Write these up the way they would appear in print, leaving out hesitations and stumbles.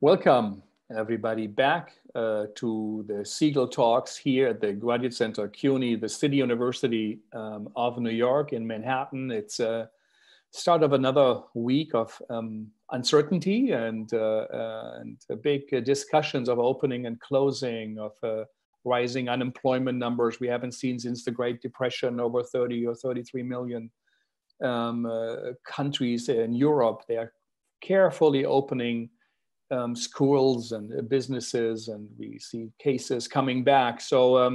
Welcome everybody back to the Segal Talks here at the Graduate Center, CUNY, the City University of New York in Manhattan. It's a start of another week of uncertainty and big discussions of opening and closing, of rising unemployment numbers we haven't seen since the Great Depression, over 30 or 33 million countries in Europe. They are carefully opening schools and businesses, and we see cases coming back. So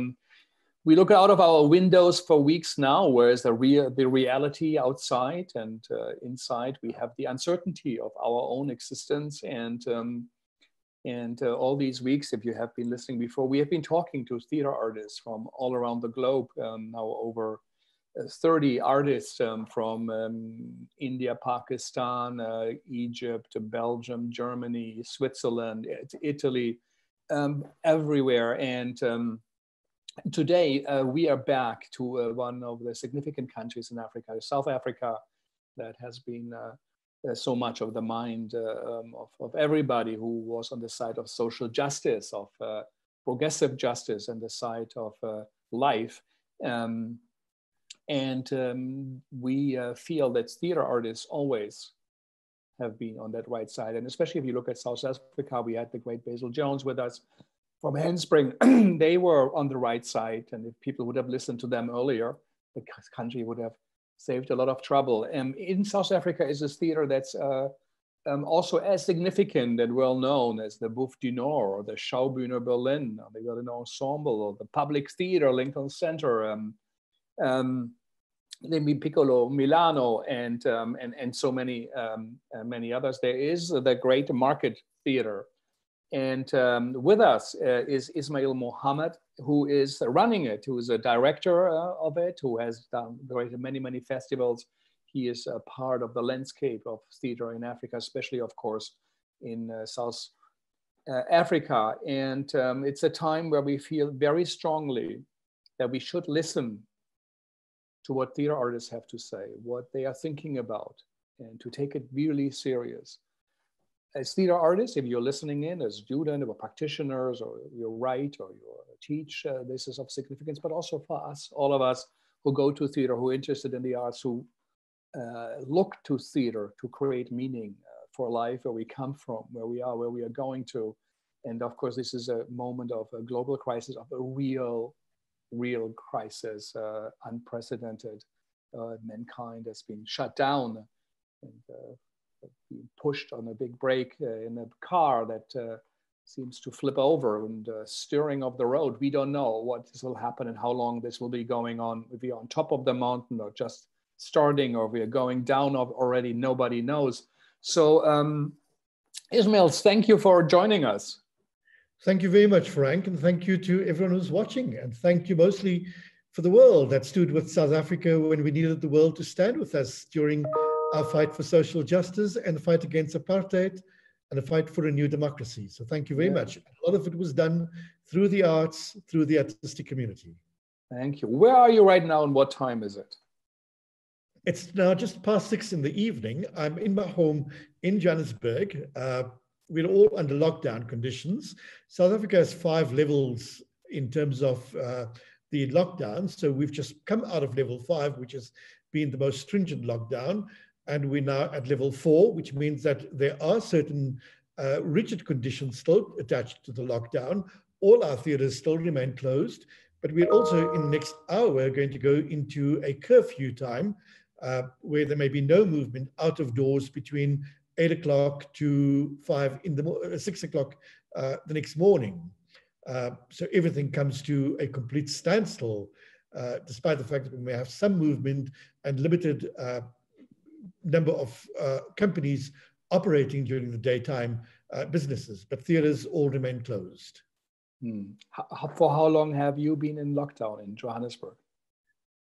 we look out of our windows for weeks now, whereas the reality outside, and inside we have the uncertainty of our own existence. And all these weeks, if you have been listening before, we have been talking to theater artists from all around the globe, now over 30 artists from India, Pakistan, Egypt, Belgium, Germany, Switzerland, Italy, everywhere. And today we are back to one of the significant countries in Africa, South Africa, that has been so much of the mind of everybody who was on the side of social justice, of progressive justice, and the side of life. We feel that theater artists always have been on that right side. And especially if you look at South Africa, we had the great Basil Jones with us from Handspring. They were on the right side. And if people would have listened to them earlier, the country would have saved a lot of trouble. And in South Africa is this theater that's also as significant and well known as the Boeuf du Nord, or the Schaubühne Berlin, or the Berlin Ensemble, or the Public Theater, Lincoln Center. Then Piccolo Milano, and so many many others. There is the great Market Theater, and with us is Ismail Mahomed, who is running it, who is a director of it, who has done many festivals. He is a part of the landscape of theater in Africa, especially of course in South Africa. And it's a time where we feel very strongly that we should listen to what theater artists have to say, what they are thinking about, and to take it really serious. As theater artists, if you're listening in, as students or practitioners, or you write or you teach, this is of significance, but also for us, all of us who go to theater, who are interested in the arts, who look to theater to create meaning for life, where we come from, where we are going to. And of course, this is a moment of a global crisis, of a real crisis, unprecedented. Mankind has been shut down and being pushed on a big break in a car that seems to flip over, and steering of the road. We don't know what this will happen and how long this will be going on. If we're on top of the mountain or just starting, or we are going down already, nobody knows. So Ismail, thank you for joining us. Thank you very much, Frank, and thank you to everyone who's watching, and thank you mostly for the world that stood with South Africa when we needed the world to stand with us during our fight for social justice and fight against apartheid and a fight for a new democracy. So thank you very much. A lot of it was done through the arts, through the artistic community. Thank you. Where are you right now, and what time is it? It's now just past 6 in the evening. I'm in my home in Johannesburg. We're all under lockdown conditions. South Africa has 5 levels in terms of the lockdown. So we've just come out of level 5, which has been the most stringent lockdown. And we're now at level 4, which means that there are certain rigid conditions still attached to the lockdown. All our theaters still remain closed, but we're also in the next hour going to go into a curfew time where there may be no movement out of doors between 8 o'clock to 6 o'clock the next morning. So everything comes to a complete standstill, despite the fact that we may have some movement and limited number of companies operating during the daytime, businesses, but theaters all remain closed. Hmm. For how long have you been in lockdown in Johannesburg?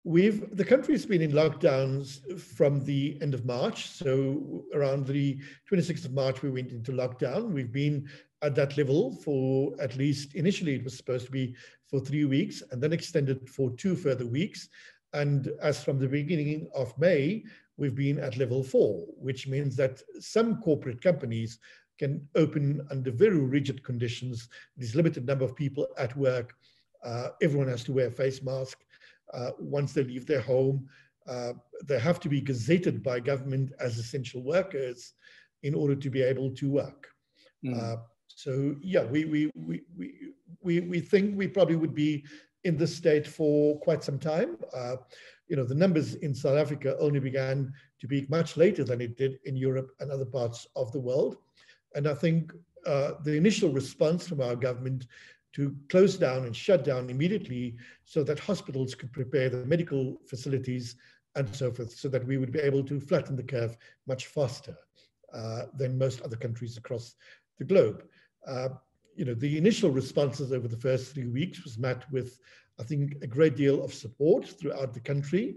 The country's been in lockdowns from the end of March. So around the 26th of March, we went into lockdown. We've been at that level for at least, initially it was supposed to be for 3 weeks, and then extended for 2 further weeks. And as from the beginning of May, we've been at level 4, which means that some corporate companies can open under very rigid conditions. There's limited number of people at work. Everyone has to wear a face mask once they leave their home. They have to be gazetted by government as essential workers in order to be able to work. Mm. So yeah, we think we probably would be in this state for quite some time. You know, the numbers in South Africa only began to peak much later than it did in Europe and other parts of the world. And I think the initial response from our government to close down and shut down immediately so that hospitals could prepare the medical facilities and so forth, so that we would be able to flatten the curve much faster than most other countries across the globe. You know, the initial responses over the first 3 weeks was met with, I think, a great deal of support throughout the country.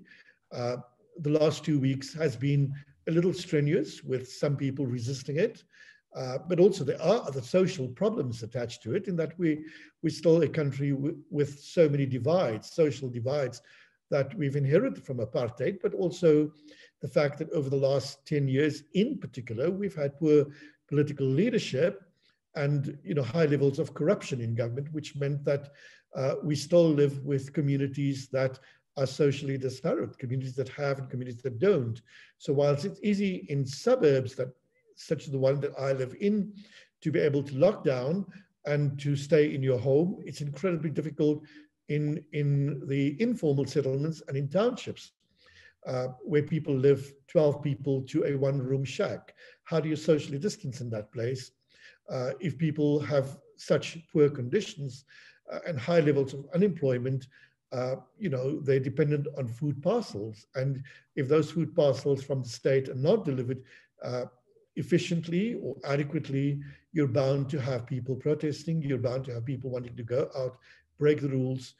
The last 2 weeks has been a little strenuous, with some people resisting it. But also there are other social problems attached to it, in that we're still a country with so many divides, social divides, that we've inherited from apartheid, but also the fact that over the last 10 years in particular, we've had poor political leadership and, you know, high levels of corruption in government, which meant that we still live with communities that are socially disparate, communities that have and communities that don't. So whilst it's easy in suburbs that such as the one that I live in, to be able to lock down and to stay in your home, it's incredibly difficult in the informal settlements and in townships where people live 12 people to a one-room shack. How do you socially distance in that place if people have such poor conditions and high levels of unemployment? You know, they're dependent on food parcels. And if those food parcels from the state are not delivered efficiently or adequately, you're bound to have people protesting, you're bound to have people wanting to go out, break the rules,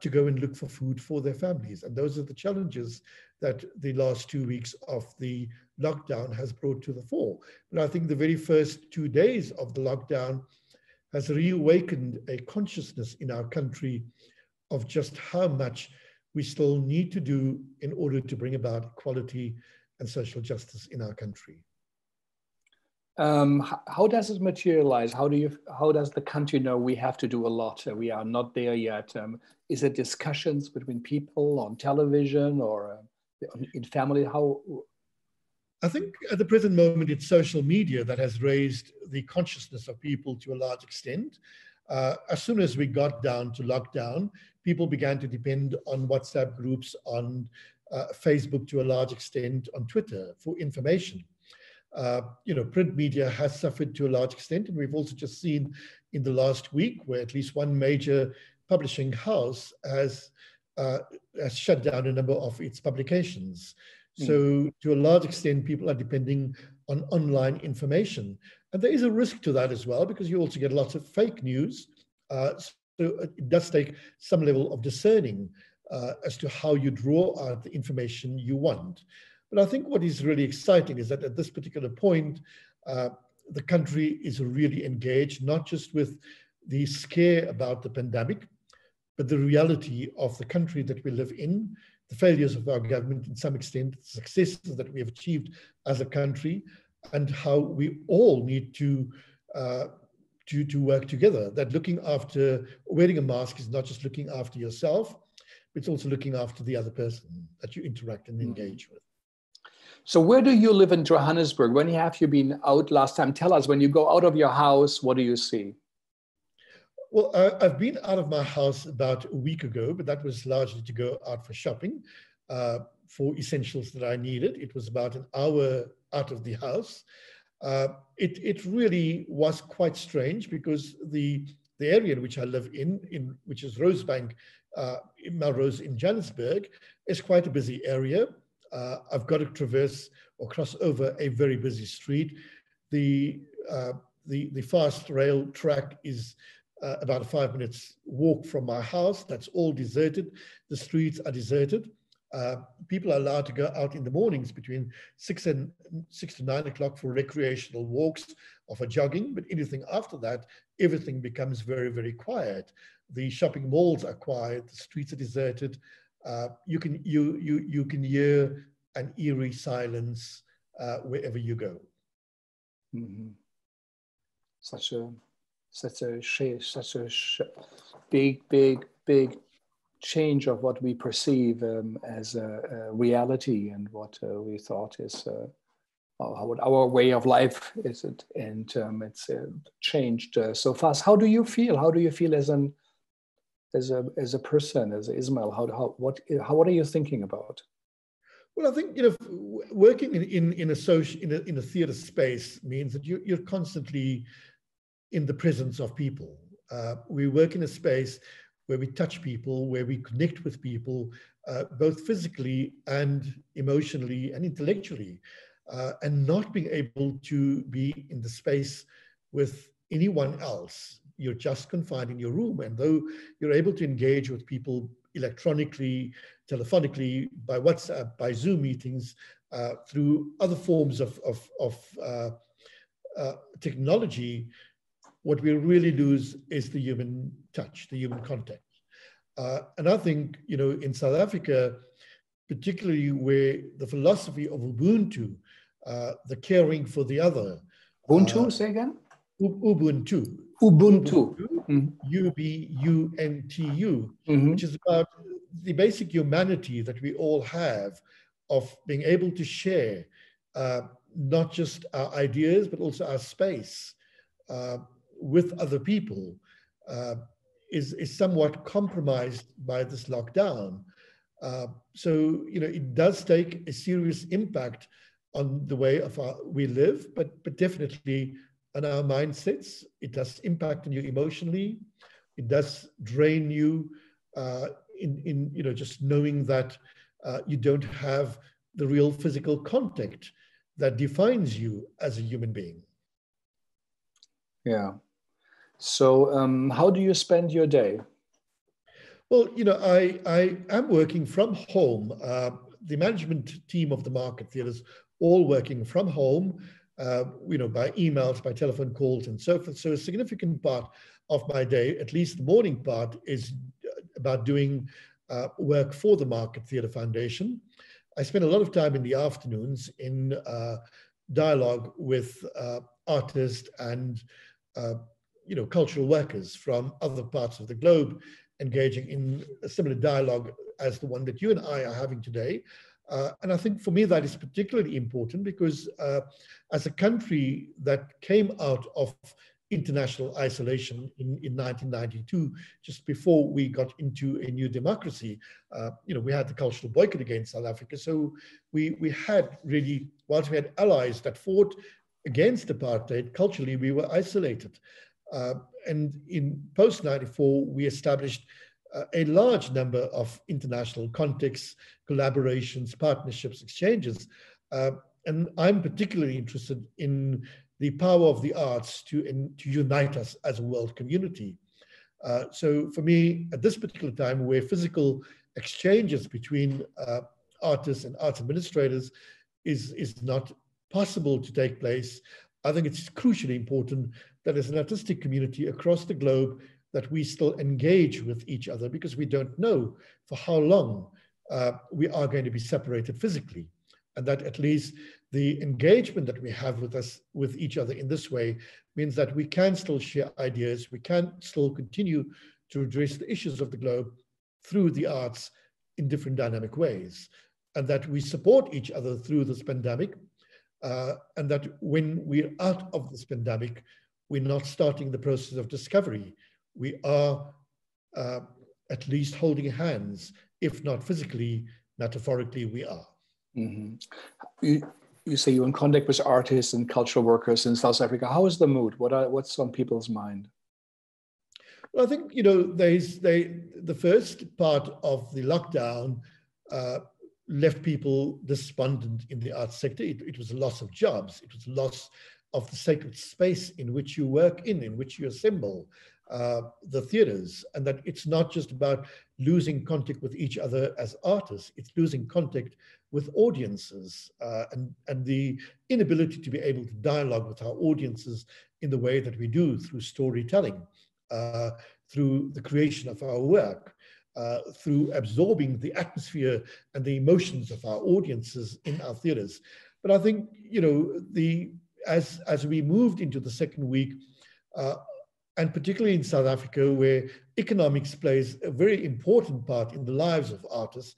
to go and look for food for their families. And those are the challenges that the last 2 weeks of the lockdown has brought to the fore. But I think the very first 2 days of the lockdown has reawakened a consciousness in our country of just how much we still need to do in order to bring about equality and social justice in our country. How does it materialize? How does the country know we have to do a lot? We are not there yet. Is it discussions between people on television or in family? How? I think at the present moment, it's social media that has raised the consciousness of people to a large extent. As soon as we got down to lockdown, people began to depend on WhatsApp groups, on Facebook to a large extent, on Twitter for information. You know, print media has suffered to a large extent, and we've also just seen in the last week where at least one major publishing house has shut down a number of its publications. Mm. So to a large extent, people are depending on online information. And there is a risk to that as well, because you also get lots of fake news. So it does take some level of discerning as to how you draw out the information you want. But I think what is really exciting is that at this particular point, the country is really engaged, not just with the scare about the pandemic, but the reality of the country that we live in, the failures of our government in some extent, the successes that we have achieved as a country, and how we all need to work together. That looking after, wearing a mask is not just looking after yourself, it's also looking after the other person that you interact and engage with. So where do you live in Johannesburg? When have you been out last time? Tell us, when you go out of your house, what do you see? Well, I've been out of my house about a week ago, but that was largely to go out for shopping, for essentials that I needed. It was about an hour out of the house. It really was quite strange, because the area in which I live in which is Rosebank, in Melrose in Johannesburg, is quite a busy area. I've got to traverse or cross over a very busy street. The fast rail track is about a 5 minutes walk from my house. That's all deserted. The streets are deserted. People are allowed to go out in the mornings between 6 to 9 o'clock for recreational walks or for jogging, but anything after that, everything becomes very, very quiet. The shopping malls are quiet, the streets are deserted. You can hear an eerie silence wherever you go. Mm-hmm. such a big change of what we perceive as a reality and what we thought is what our way of life is it, and it's changed so fast. How do you feel? How do you feel as a person, as Ismail? What are you thinking about? Well, I think, you know, working in a theater space means that you're constantly in the presence of people. We work in a space where we touch people, where we connect with people, both physically and emotionally and intellectually, and not being able to be in the space with anyone else. You're just confined in your room. And though you're able to engage with people electronically, telephonically, by WhatsApp, by Zoom meetings, through other forms of technology, what we really lose is the human touch, the human contact. And I think, you know, in South Africa, particularly where the philosophy of Ubuntu, the caring for the other. Ubuntu, say again? Ubuntu. Ubuntu. U-B-U-N-T-U, which is about the basic humanity that we all have of being able to share not just our ideas, but also our space with other people, is somewhat compromised by this lockdown. So, you know, it does take a serious impact on the way we live, but definitely on our mindsets. It does impact on you emotionally. It does drain you in you know, just knowing that you don't have the real physical contact that defines you as a human being. Yeah. So how do you spend your day? Well, you know, I am working from home. The management team of the Market Theatre is all working from home, you know, by emails, by telephone calls and so forth. So a significant part of my day, at least the morning part, is about doing work for the Market Theatre Foundation. I spend a lot of time in the afternoons in dialogue with artists and you know, cultural workers from other parts of the globe, engaging in a similar dialogue as the one that you and I are having today. And I think for me that is particularly important because as a country that came out of international isolation in 1992, just before we got into a new democracy, you know, we had the cultural boycott against South Africa. So we had really, whilst we had allies that fought against apartheid, culturally we were isolated. And in post-94, we established a large number of international contexts, collaborations, partnerships, exchanges. And I'm particularly interested in the power of the arts to unite us as a world community. So for me, at this particular time, where physical exchanges between artists and arts administrators is not possible to take place, I think it's crucially important that as an artistic community across the globe that we still engage with each other, because we don't know for how long we are going to be separated physically, and that at least the engagement that we have with each other in this way means that we can still share ideas, we can still continue to address the issues of the globe through the arts in different dynamic ways, and that we support each other through this pandemic. And that when we're out of this pandemic, we're not starting the process of discovery. We are at least holding hands, if not physically, metaphorically, we are. Mm-hmm. You say you're in contact with artists and cultural workers in South Africa. How is the mood? What's on people's mind? Well, I think, you know, the first part of the lockdown left people despondent in the arts sector. It was a loss of jobs. It was a loss of the sacred space in which you work, in which you assemble the theaters. And that it's not just about losing contact with each other as artists, it's losing contact with audiences and the inability to be able to dialogue with our audiences in the way that we do through storytelling, through the creation of our work. Through absorbing the atmosphere and the emotions of our audiences in our theaters. But I think, you know, as we moved into the second week, and particularly in South Africa, where economics plays a very important part in the lives of artists,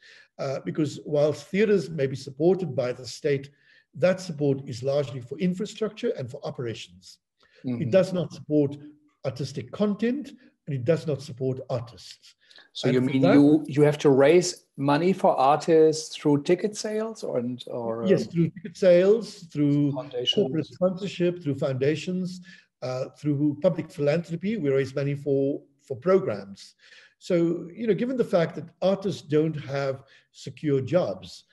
because whilst theatres may be supported by the state, that support is largely for infrastructure and for operations. Mm-hmm. It does not support artistic content, and it does not support artists. So and you mean that, you have to raise money for artists through ticket sales or yes, through ticket sales, through corporate sponsorship, through foundations, through public philanthropy. We raise money for programs. So, you know, given the fact that artists don't have secure jobs,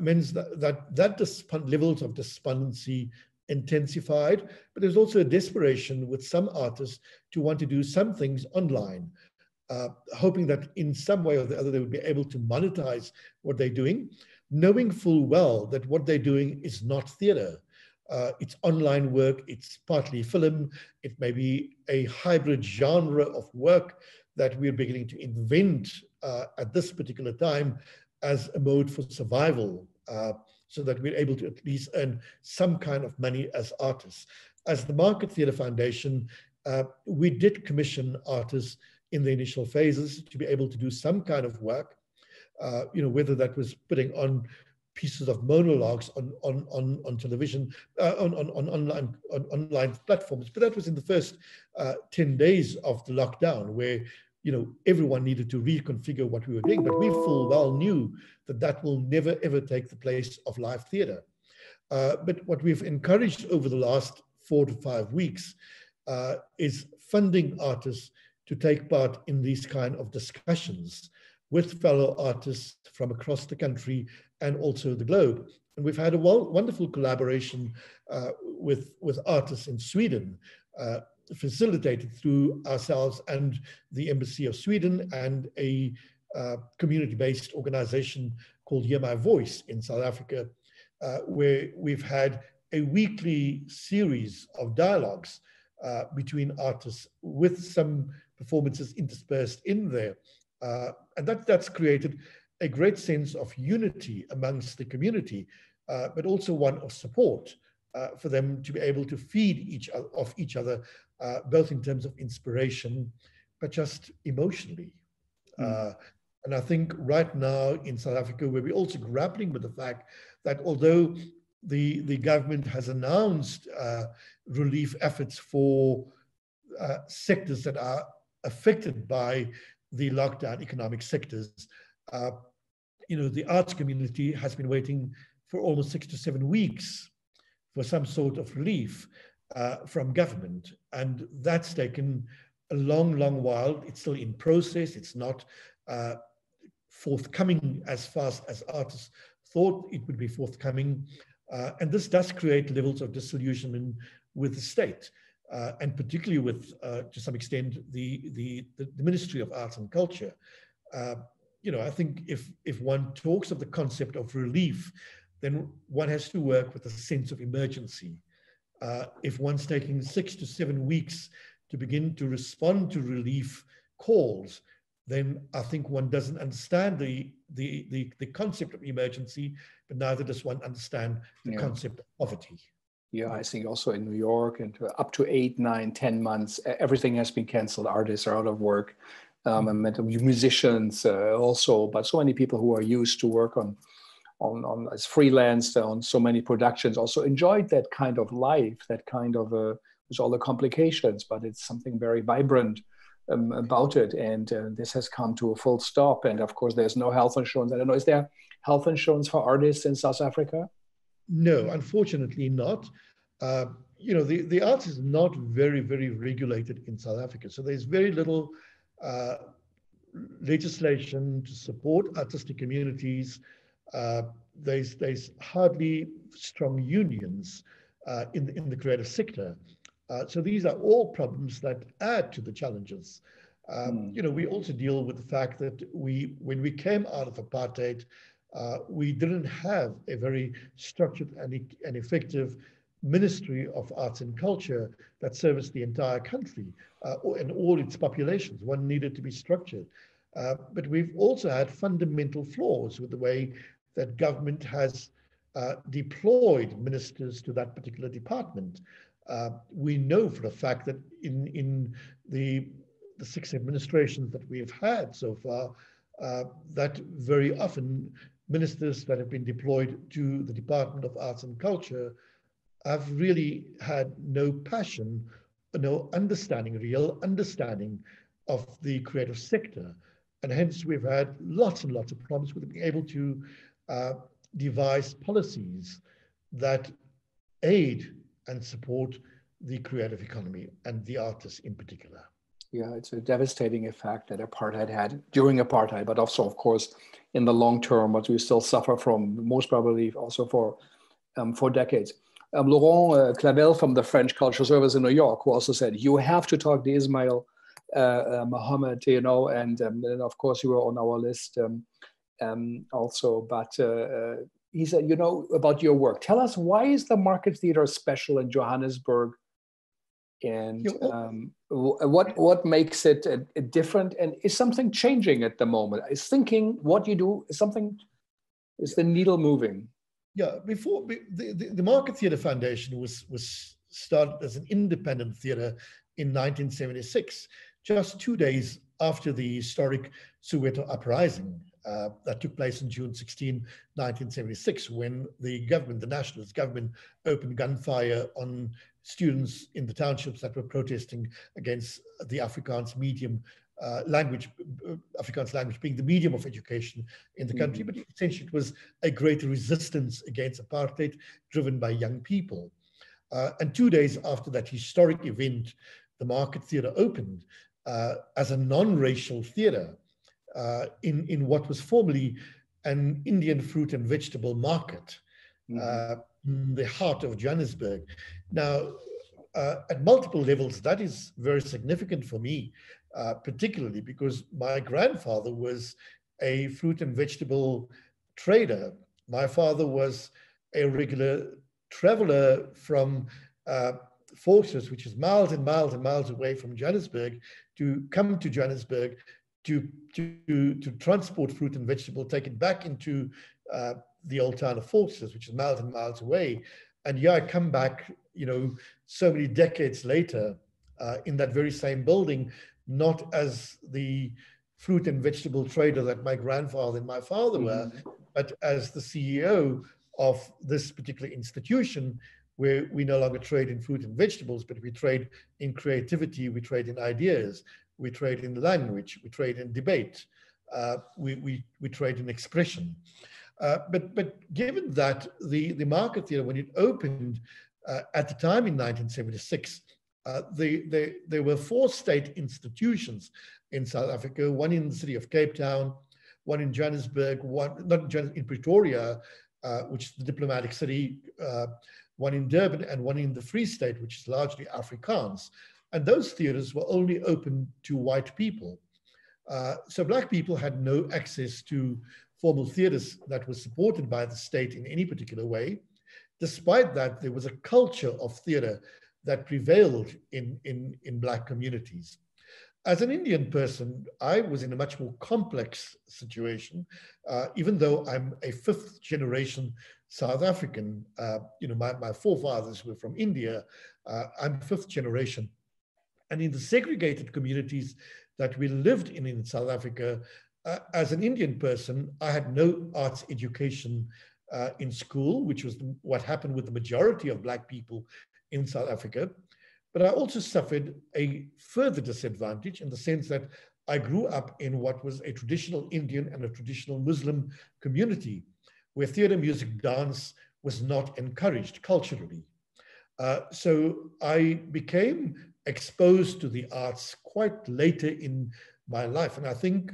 means that levels of despondency intensified, but there's also a desperation with some artists to want to do some things online, hoping that in some way or the other they would be able to monetize what they're doing, knowing full well that what they're doing is not theater. It's online work, it's partly film, it may be a hybrid genre of work that we're beginning to invent at this particular time as a mode for survival, so that we're able to at least earn some kind of money as artists. As the Market Theatre Foundation, we did commission artists in the initial phases to be able to do some kind of work, you know, whether that was putting on pieces of monologues on television, on online platforms. But that was in the first 10 days of the lockdown, where, you know, everyone needed to reconfigure what we were doing, but we full well knew that that will never ever take the place of live theater. But what we've encouraged over the last 4 to 5 weeks is funding artists to take part in these kind of discussions with fellow artists from across the country and also the globe. And we've had a wonderful collaboration with artists in Sweden, facilitated through ourselves and the Embassy of Sweden and a community-based organization called Hear My Voice in South Africa, where we've had a weekly series of dialogues between artists with some performances interspersed in there. And that's created a great sense of unity amongst the community, but also one of support for them to be able to feed each other, both in terms of inspiration, but just emotionally. And I think right now in South Africa, where we're also grappling with the fact that although the government has announced relief efforts for sectors that are affected by the lockdown, economic sectors, you know, the arts community has been waiting for almost 6 to 7 weeks for some sort of relief from government. And that's taken a long, long while. It's still in process. It's not forthcoming as fast as artists thought it would be forthcoming. And this does create levels of disillusionment with the state, and particularly with, to some extent, the Ministry of Arts and Culture. You know, I think if one talks of the concept of relief, then one has to work with a sense of emergency. If one's taking 6 to 7 weeks to begin to respond to relief calls, then I think one doesn't understand the concept of emergency, but neither does one understand the concept of poverty. Yeah, I think also in New York, and up to 8, 9, 10 months, everything has been canceled. Artists are out of work. I met musicians also, but so many people who are used to work on as freelance on so many productions also enjoyed that kind of life, that kind of with all the complications, but it's something very vibrant about it, and this has come to a full stop. And of course there's no health insurance. I don't know, is there health insurance for artists in South Africa? No, unfortunately not. You know, the arts is not very, very regulated in South Africa, so there's very little legislation to support artistic communities. There's hardly strong unions in the creative sector. So these are all problems that add to the challenges. You know, we also deal with the fact that when we came out of apartheid, we didn't have a very structured and effective Ministry of Arts and Culture that serviced the entire country and all its populations. One needed to be structured. But we've also had fundamental flaws with the way that government has deployed ministers to that particular department. We know for a fact that in the six administrations that we've had so far, that very often ministers that have been deployed to the Department of Arts and Culture have really had no passion, no understanding, real understanding of the creative sector. And hence we've had lots and lots of problems with being able to devise policies that aid and support the creative economy and the artists in particular. Yeah, it's a devastating effect that apartheid had during apartheid, but also, of course, in the long term, what we still suffer from, most probably also for decades. Laurent Clavel from the French Cultural Service in New York, who also said, you have to talk to Ismail Mahomed, you know, and of course you were on our list also, but he said, you know, about your work. Tell us, why is the Market Theater special in Johannesburg? And what makes it different? And is something changing at the moment? Is thinking what you do, is something, is the needle moving? Yeah, before the Market Theatre Foundation was started as an independent theatre in 1976, just 2 days after the historic Soweto uprising that took place on June 16, 1976, when the government, the nationalist government, opened gunfire on students in the townships that were protesting against the Afrikaans medium language, Afrikaans language being the medium of education in the country, but essentially it was a great resistance against apartheid driven by young people. And 2 days after that historic event, the Market Theatre opened as a non-racial theatre in what was formerly an Indian fruit and vegetable market, in the heart of Johannesburg. Now, at multiple levels, that is very significant for me, particularly because my grandfather was a fruit and vegetable trader. My father was a regular traveler from Forces, which is miles and miles and miles away from Johannesburg, to come to Johannesburg to transport fruit and vegetable, take it back into the old town of Forces, which is miles and miles away. And yeah, I come back, you know, so many decades later in that very same building, not as the fruit and vegetable trader that my grandfather and my father were, but as the CEO of this particular institution, where we no longer trade in fruit and vegetables, but we trade in creativity, we trade in ideas, we trade in language, we trade in debate, we trade in expression. But given that the Market Theatre, when it opened at the time in 1976, there were 4 state institutions in South Africa, one in the city of Cape Town, one in Johannesburg, one not in Pretoria, which is the diplomatic city, one in Durban and one in the Free State, which is largely Afrikaans. And those theaters were only open to white people. So black people had no access to formal theaters that were supported by the state in any particular way. Despite that, there was a culture of theater that prevailed in black communities. As an Indian person, I was in a much more complex situation, even though I'm a 5th generation South African. You know, my forefathers were from India. I'm 5th generation. And in the segregated communities that we lived in South Africa, as an Indian person, I had no arts education in school, which was what happened with the majority of black people in South Africa. But I also suffered a further disadvantage in the sense that I grew up in what was a traditional Indian and a traditional Muslim community, where theater, music, dance was not encouraged culturally. So I became exposed to the arts quite later in my life. And I think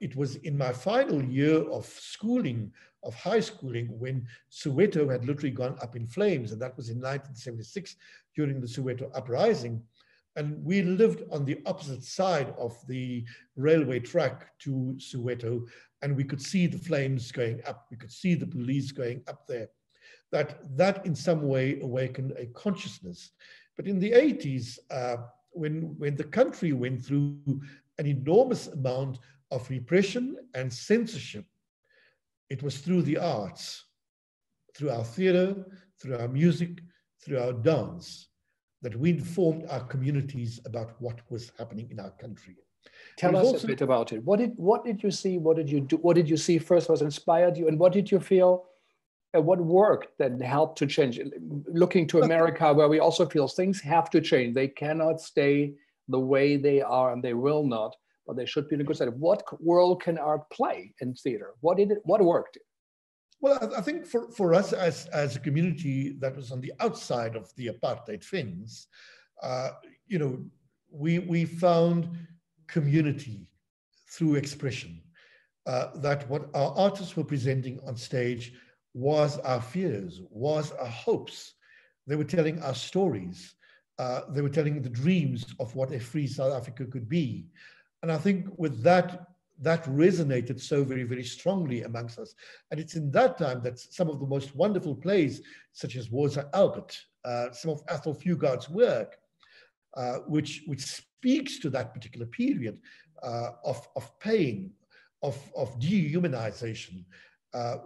it was in my final year of schooling, of high schooling, when Soweto had literally gone up in flames. And that was in 1976 during the Soweto uprising. And we lived on the opposite side of the railway track to Soweto, and we could see the flames going up. We could see the police going up there. That in some way awakened a consciousness. But in the 80s, when the country went through an enormous amount of repression and censorship, it was through the arts, through our theater, through our music, through our dance, that we informed our communities about what was happening in our country. Tell us also a bit about it. What did you see? What did you do? What did you see first? What inspired you? And what did you feel? And what worked that helped to change? Looking to America, where we also feel things have to change. They cannot stay the way they are, and they will not. But they should be in a good state. What role can art play in theater? What did it? What worked? Well, I think for us as a community that was on the outside of the apartheid fence, you know, we found community through expression. That what our artists were presenting on stage was our fears, was our hopes. They were telling our stories. They were telling the dreams of what a free South Africa could be. And I think with that, that resonated so very, very strongly amongst us. And it's in that time that some of the most wonderful plays, such as Woza Albert, some of Athol Fugard's work, which speaks to that particular period of pain, of dehumanization,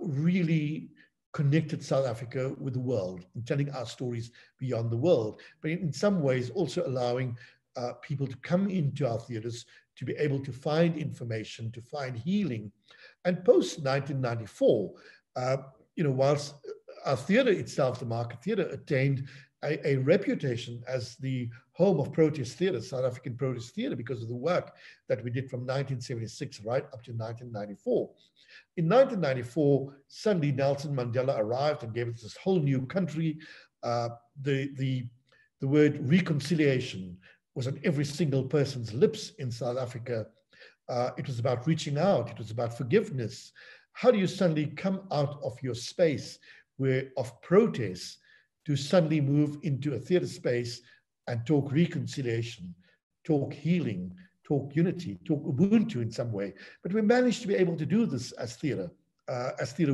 really connected South Africa with the world and telling our stories beyond the world, but in some ways also allowing people to come into our theaters to be able to find information, to find healing. And post-1994, you know, whilst our theater itself, the Market Theater, attained a reputation as the home of protest theater, South African protest theater, because of the work that we did from 1976 right up to 1994. In 1994, suddenly Nelson Mandela arrived and gave us this whole new country. The word reconciliation was on every single person's lips in South Africa. It was about reaching out. It was about forgiveness. How do you suddenly come out of your space where of protest to suddenly move into a theater space and talk reconciliation, talk healing, talk unity, talk Ubuntu in some way? But we managed to be able to do this as theater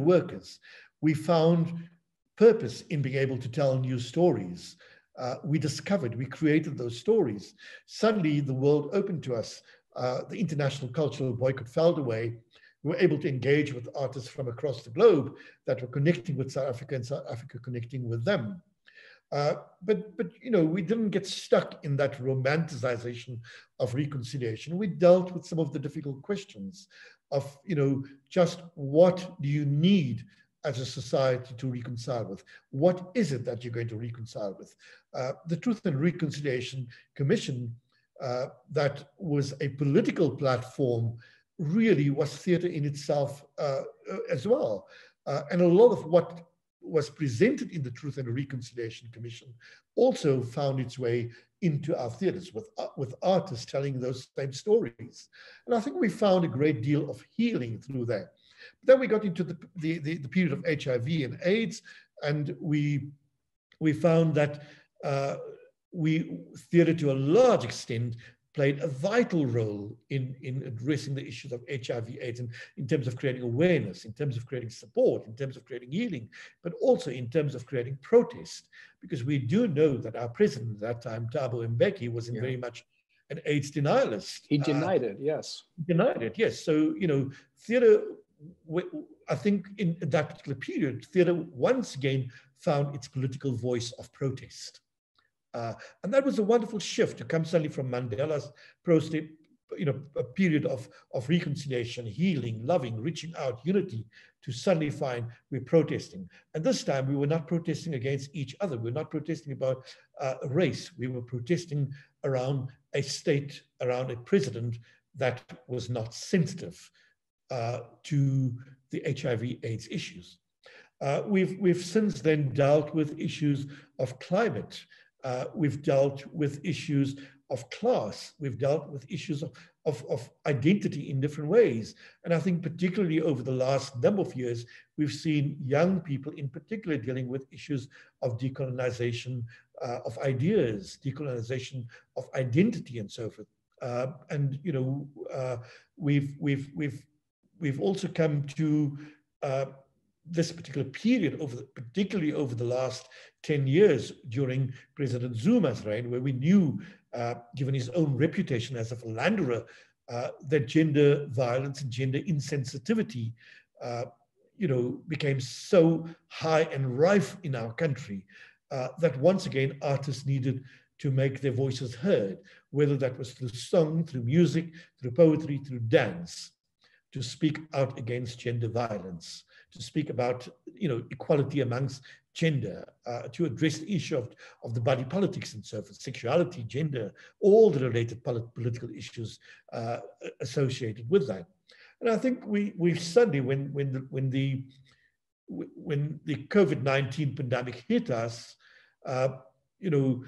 workers. We found purpose in being able to tell new stories. We discovered, we created those stories. Suddenly, the world opened to us. The international cultural boycott fell away. We were able to engage with artists from across the globe that were connecting with South Africa and South Africa connecting with them. But you know, we didn't get stuck in that romanticization of reconciliation. We dealt with some of the difficult questions of, you know, just what do you need as a society to reconcile with? What is it that you're going to reconcile with? The Truth and Reconciliation Commission, that was a political platform, really was theater in itself as well. And a lot of what was presented in the Truth and Reconciliation Commission also found its way into our theaters with artists telling those same stories. And I think we found a great deal of healing through that. Then we got into the period of HIV and AIDS, and we found that theater to a large extent played a vital role in addressing the issues of HIV/AIDS and in terms of creating awareness, in terms of creating support, in terms of creating healing, but also in terms of creating protest, because we do know that our president at that time, Thabo Mbeki, was in very much an AIDS denialist. He denied it, yes. Denied it, yes. So, you know, theater, I think in that particular period, theater once again found its political voice of protest. And that was a wonderful shift to come suddenly from Mandela's a period of reconciliation, healing, loving, reaching out, unity, to suddenly find we're protesting. And this time we were not protesting against each other. We're not protesting about race. We were protesting around a state, around a president that was not sensitive to the HIV/AIDS issues. We've since then dealt with issues of climate. We've dealt with issues of class. We've dealt with issues of identity in different ways. And I think particularly over the last number of years, we've seen young people in particular dealing with issues of decolonization of ideas, decolonization of identity and so forth. And, you know, we've also come to this particular period, particularly over the last 10 years during President Zuma's reign, where we knew, given his own reputation as a philanderer, that gender violence and gender insensitivity, you know, became so high and rife in our country that once again artists needed to make their voices heard, whether that was through song, through music, through poetry, through dance, to speak out against gender violence, to speak about, you know, equality amongst gender, to address the issue of the body politics and so forth, sexuality, gender, all the related political issues associated with that. And I think we suddenly, when the COVID-19 pandemic hit us, you know,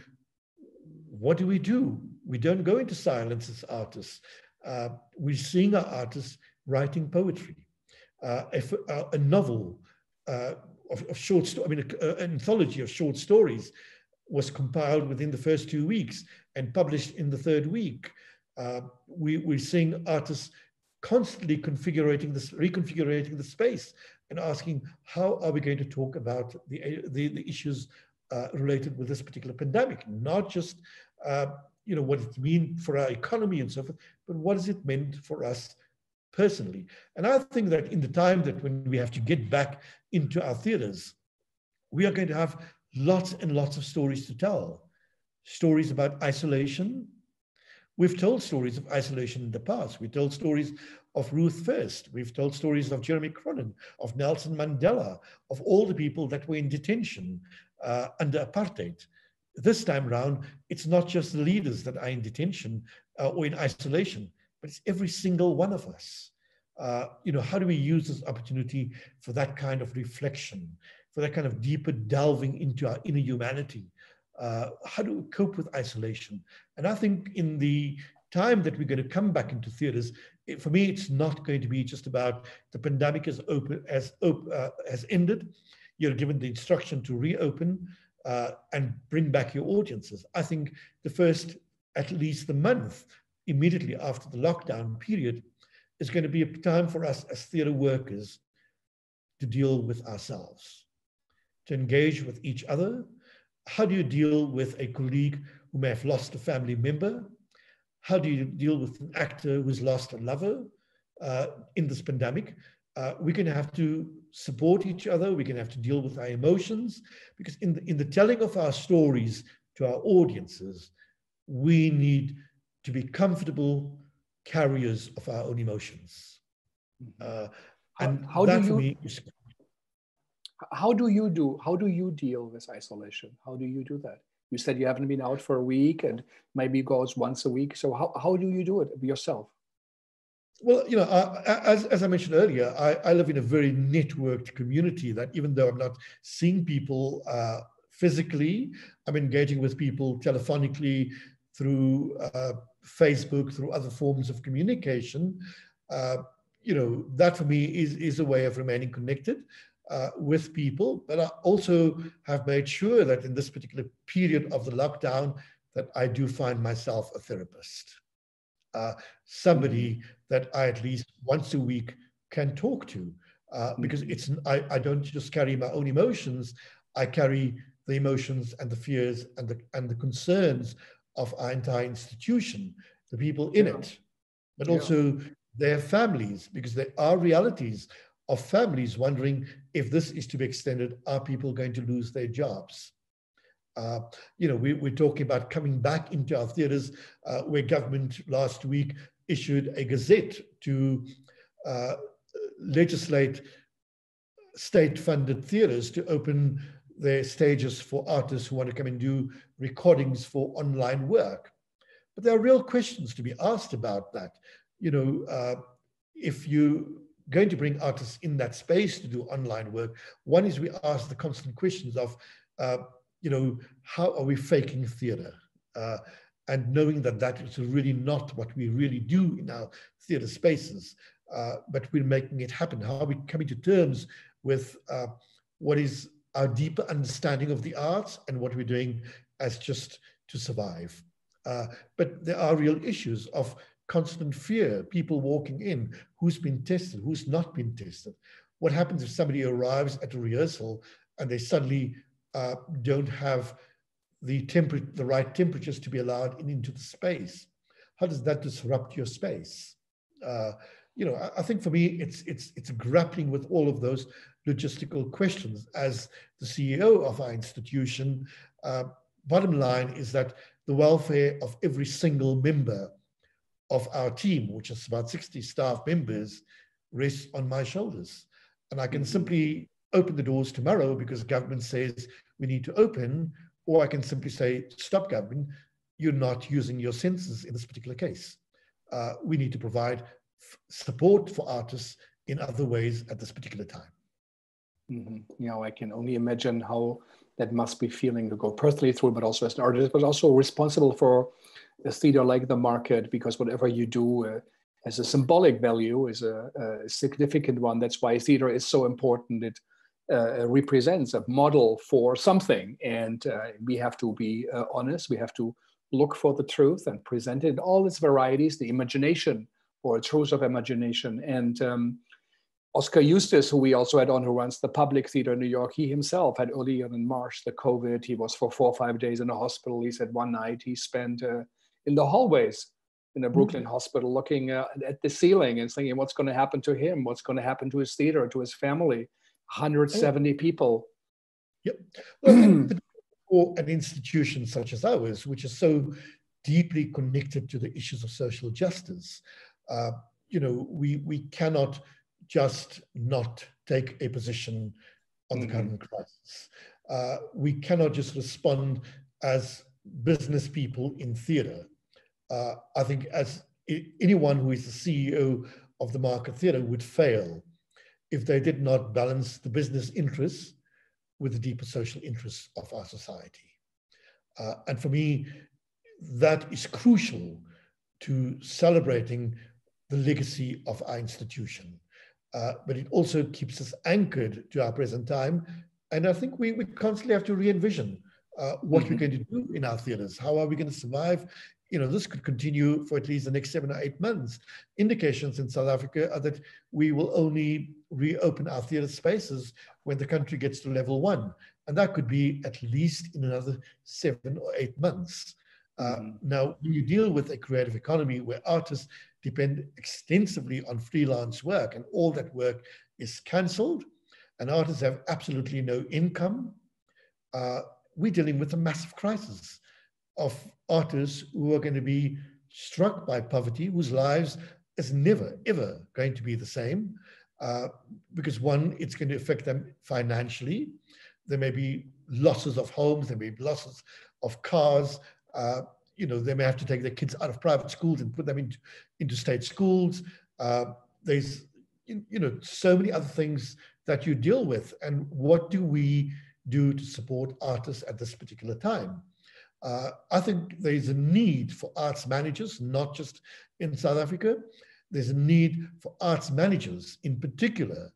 what do? We don't go into silence as artists. We're seeing our artists writing poetry, a novel of short stories. I mean, an anthology of short stories was compiled within the first 2 weeks and published in the third week. We're seeing artists constantly reconfiguring the space and asking, how are we going to talk about the issues related with this particular pandemic? Not just you know, what it means for our economy and so forth, but what has it meant for us personally? And I think that in the time that when we have to get back into our theaters, we are going to have lots and lots of stories to tell. Stories about isolation. We've told stories of isolation in the past. We told stories of Ruth First. We've told stories of Jeremy Cronin, of Nelson Mandela, of all the people that were in detention under apartheid. This time around, it's not just the leaders that are in detention or in isolation, but it's every single one of us. You know, how do we use this opportunity for that kind of reflection, for that kind of deeper delving into our inner humanity? How do we cope with isolation? And I think in the time that we're going to come back into theaters, for me, it's not going to be just about the pandemic has ended. You're given the instruction to reopen and bring back your audiences. I think the first, at least the month, immediately after the lockdown period, is going to be a time for us as theater workers to deal with ourselves, to engage with each other. How do you deal with a colleague who may have lost a family member? How do you deal with an actor who's lost a lover in this pandemic? We're going to have to support each other. We're going to have to deal with our emotions, because in the telling of our stories to our audiences, we need to be comfortable carriers of our own emotions. And how do you deal with isolation? How do you do that? You said you haven't been out for a week and maybe goes once a week. So how do you do it yourself? Well, you know, as I mentioned earlier, I live in a very networked community that even though I'm not seeing people physically, I'm engaging with people telephonically, through Facebook, through other forms of communication. You know, that for me is a way of remaining connected with people, but I also have made sure that in this particular period of the lockdown that I do find myself a therapist, somebody that I at least once a week can talk to, because it's I don't just carry my own emotions, I carry the emotions and the fears and the concerns of our entire institution, the people in it, but also their families, because there are realities of families wondering, if this is to be extended, are people going to lose their jobs? You know, we're talking about coming back into our theaters, where government last week issued a gazette to legislate state-funded theaters to open their stages for artists who want to come and do recordings for online work. But there are real questions to be asked about that. You know, if you going to bring artists in that space to do online work. One is we ask the constant questions of, you know, how are we faking theater? And knowing that that is really not what we really do in our theater spaces, but we're making it happen. How are we coming to terms with what is our deeper understanding of the arts and what we're doing as just to survive? But there are real issues of constant fear, people walking in, who's been tested, who's not been tested. What happens if somebody arrives at a rehearsal and they suddenly don't have the right temperatures to be allowed into the space? How does that disrupt your space? You know, I think for me, it's grappling with all of those logistical questions. As the CEO of our institution, bottom line is that the welfare of every single member of our team, which is about 60 staff members, rests on my shoulders. And I can simply open the doors tomorrow because government says we need to open, or I can simply say, stop government, you're not using your senses in this particular case. We need to provide support for artists in other ways at this particular time. Mm-hmm. You know, I can only imagine how that must be feeling to go personally through, but also as an artist, but also responsible for a theater like the Market, because whatever you do has a symbolic value, is a significant one. That's why theater is so important. It represents a model for something, and we have to be honest. We have to look for the truth and present it in all its varieties, the imagination or truth of imagination. And Oscar Eustace, who we also had on, who runs the Public Theater in New York, he himself had earlier in March the COVID. He was for 4 or 5 days in a hospital. He said one night he spent in the hallways in a Brooklyn hospital looking at the ceiling and thinking, what's going to happen to him? What's going to happen to his theater, to his family? 170 people. Yep. Well, for an institution such as ours, which is so deeply connected to the issues of social justice, you know, we cannot just not take a position on the current crisis. We cannot just respond as business people in theatre. I think as anyone who is the CEO of the Market Theatre would fail if they did not balance the business interests with the deeper social interests of our society. And for me, that is crucial to celebrating the legacy of our institution. But it also keeps us anchored to our present time. And I think we constantly have to re-envision what we're going to do in our theaters. How are we going to survive? You know, this could continue for at least the next 7 or 8 months. Indications in South Africa are that we will only reopen our theater spaces when the country gets to level 1. And that could be at least in another 7 or 8 months. Now, when you deal with a creative economy where artists depend extensively on freelance work and all that work is cancelled and artists have absolutely no income, we're dealing with a massive crisis of artists who are going to be struck by poverty, whose lives is never, ever going to be the same because one, it's going to affect them financially. There may be losses of homes, there may be losses of cars. You know, they may have to take their kids out of private schools and put them into state schools. There's, you know, so many other things that you deal with. And what do we do to support artists at this particular time? I think there's a need for arts managers, not just in South Africa. There's a need for arts managers in particular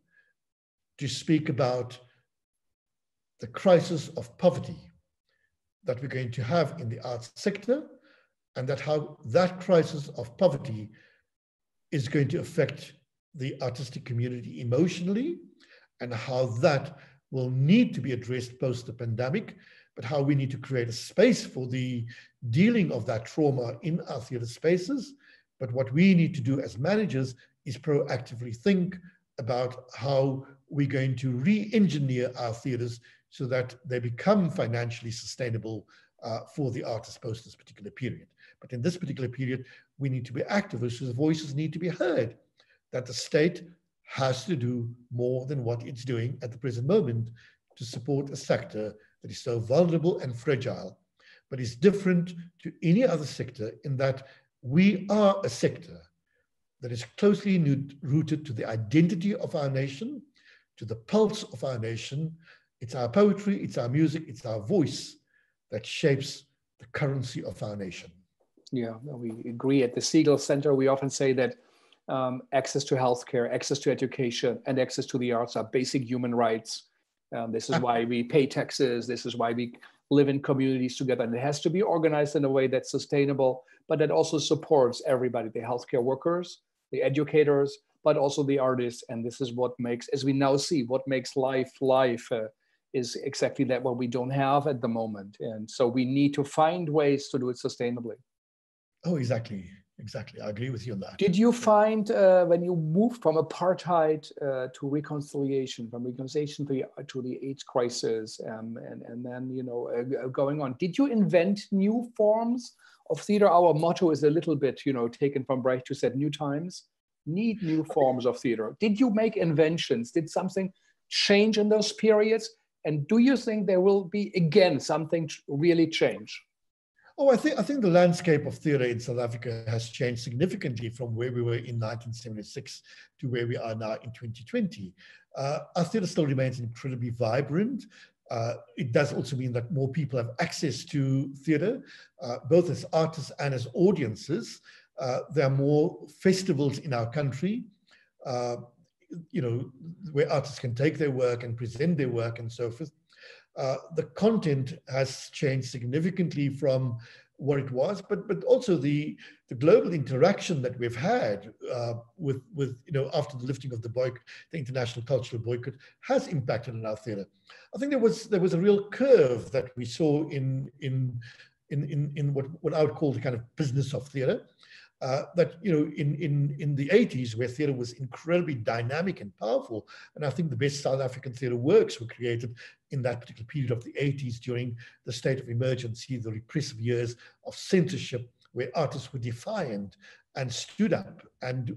to speak about the crisis of poverty that we're going to have in the arts sector, and that how that crisis of poverty is going to affect the artistic community emotionally, and how that will need to be addressed post the pandemic, but how we need to create a space for the dealing of that trauma in our theater spaces. But what we need to do as managers is proactively think about how we're going to re-engineer our theaters so that they become financially sustainable for the artists post this particular period. But in this particular period, we need to be activists whose voices need to be heard, that the state has to do more than what it's doing at the present moment to support a sector that is so vulnerable and fragile, but is different to any other sector in that we are a sector that is closely rooted to the identity of our nation, to the pulse of our nation. It's our poetry, it's our music, it's our voice that shapes the currency of our nation. Yeah, we agree. At the Siegel Center, we often say that access to healthcare, access to education, and access to the arts are basic human rights. This is why we pay taxes. This is why we live in communities together. And it has to be organized in a way that's sustainable, but that also supports everybody, the healthcare workers, the educators, but also the artists. And this is what makes, as we now see, what makes life life. Is exactly that what we don't have at the moment. And so we need to find ways to do it sustainably. Oh, exactly. Exactly, I agree with you on that. Did you find when you moved from apartheid to reconciliation, from reconciliation to the AIDS crisis, and then going on, did you invent new forms of theater? Our motto is a little bit taken from Brecht, who said new times need new forms of theater. Did you make inventions? Did something change in those periods? And do you think there will be again something really change? Oh, I think the landscape of theatre in South Africa has changed significantly from where we were in 1976 to where we are now in 2020. Our theatre still remains incredibly vibrant. It does also mean that more people have access to theatre, both as artists and as audiences. There are more festivals in our country, where artists can take their work and present their work and so forth. The content has changed significantly from what it was, but also the global interaction that we've had with after the lifting of the boycott, the international cultural boycott, has impacted on our theatre. I think there was a real curve that we saw in what I would call the kind of business of theatre. That in the 80s, where theatre was incredibly dynamic and powerful, and I think the best South African theatre works were created in that particular period of the 80s during the state of emergency, the repressive years of censorship, where artists were defiant and stood up, and